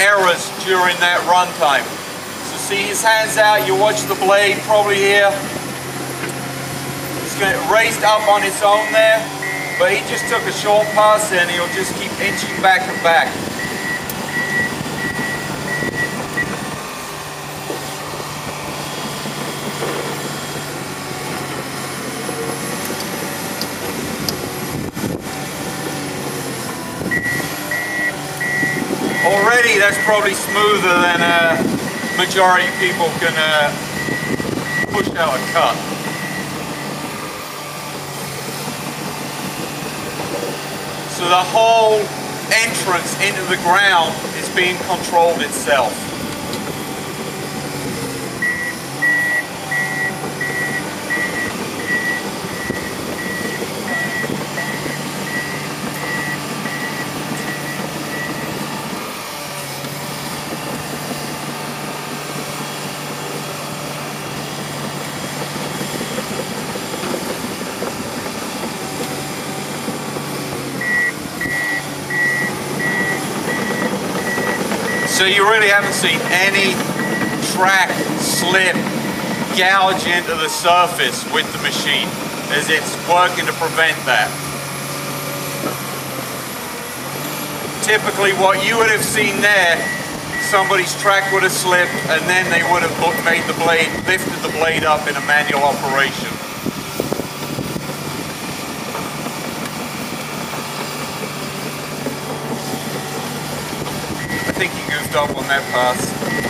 errors during that runtime. So see his hands out, you watch the blade probably here. It's going to raised up on its own there, but he just took a short pass and he'll just keep inching back and back. Already that's probably smoother than majority of people can push out a cut. So the whole entrance into the ground is being controlled itself. So you really haven't seen any track slip, gouge into the surface with the machine, as it's working to prevent that. Typically what you would have seen there, somebody's track would have slipped and then they would have lifted the blade up in a manual operation. I think he goofed up on that pass.